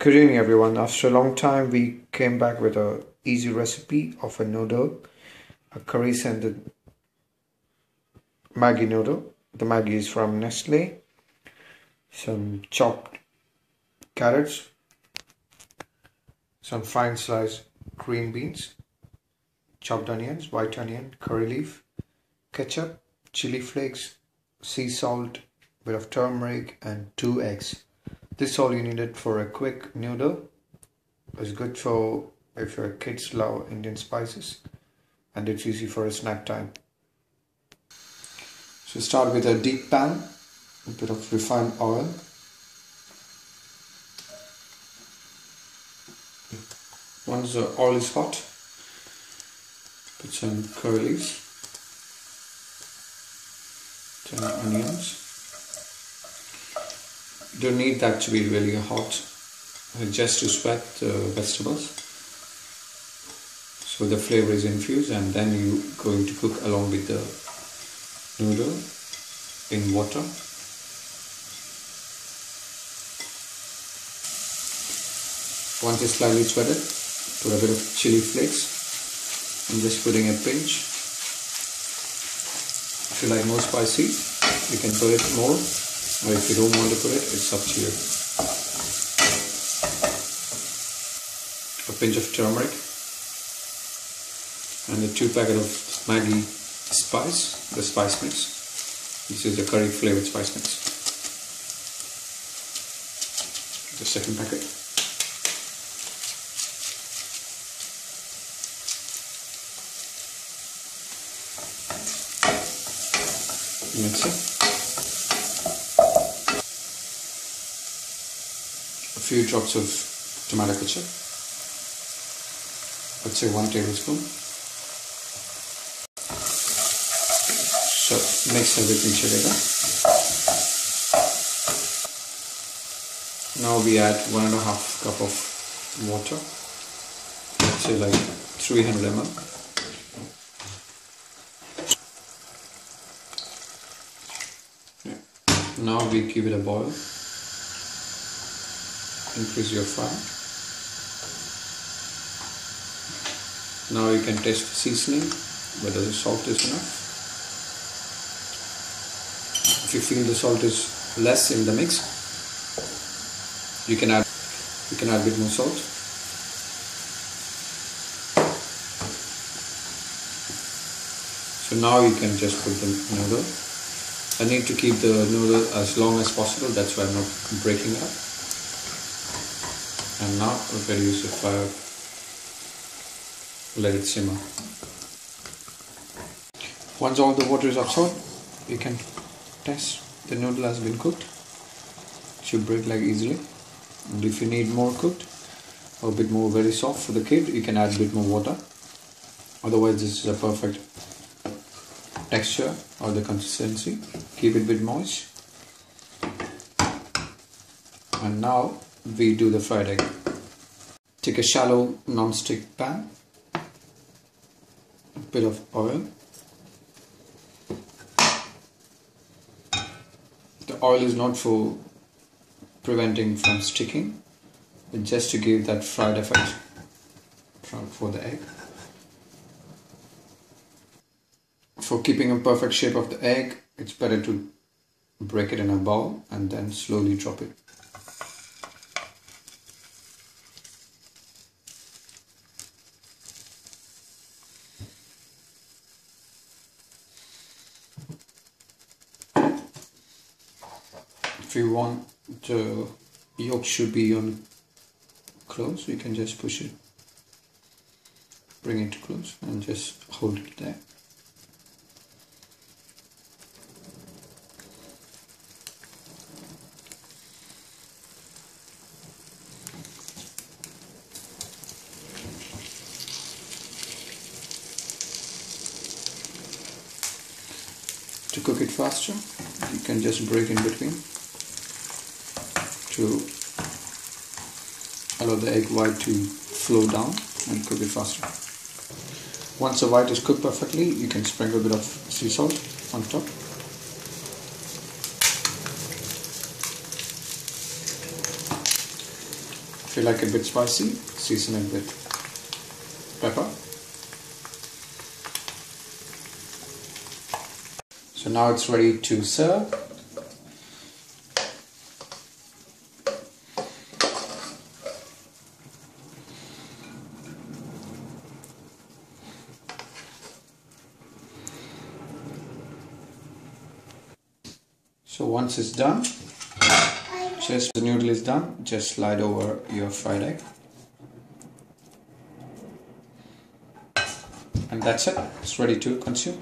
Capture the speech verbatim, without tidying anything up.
Good evening everyone. After a long time we came back with a easy recipe of a noodle, a curry scented Maggi noodle. The Maggi is from Nestlé. Some chopped carrots, some fine sliced green beans, chopped onions, white onion, curry leaf, ketchup, chili flakes, sea salt, bit of turmeric and two eggs. This is all you needed for a quick noodle. It's good for if your kids love Indian spices, and it's easy for a snack time. So start with a deep pan, a bit of refined oil, once the oil is hot, put some curry leaves, some onions. You don't need that to be really hot, just to sweat the vegetables so the flavor is infused, and then you're going to cook along with the noodle in water. Once it's slightly sweated, put a bit of chili flakes. I'm just putting a pinch. If you like more spicy, you can put it more. Or if you don't want to put it, it's up to you. A pinch of turmeric and a two packet of Maggi spice, the spice mix. This is the curry flavored spice mix. The second packet. Mix it. A few drops of tomato ketchup, let's say one tablespoon. So mix everything together. Now we add one and a half cup of water, let's say like three hundred milliliters. Now we give it a boil. Increase your fire. Now you can test the seasoning, whether the salt is enough. If you feel the salt is less in the mix, you can add you can add a bit more salt. So now you can just put the noodle. I need to keep the noodle as long as possible, that's why I'm not breaking it up. And now we're going to use the fire, let it simmer. Once all the water is absorbed, you can test the noodle has been cooked. It should break like easily. And if you need more cooked or a bit more very soft for the kid, you can add a bit more water. Otherwise, this is a perfect texture or the consistency. Keep it a bit moist. And now we do the fried egg. Take a shallow non-stick pan, a bit of oil. The oil is not for preventing from sticking, but just to give that fried effect for the egg. For keeping a perfect shape of the egg, it's better to break it in a bowl and then slowly drop it. If you want the yolk should be on close, you can just push it, bring it to close and just hold it there. To cook it faster, you can just break in between to allow the egg white to flow down and cook it faster. Once the white is cooked perfectly, you can sprinkle a bit of sea salt on top. If you like it a bit spicy, season it with pepper. So now it's ready to serve. So once it's done, just the noodle is done, just slide over your fried egg. And that's it, it's ready to consume.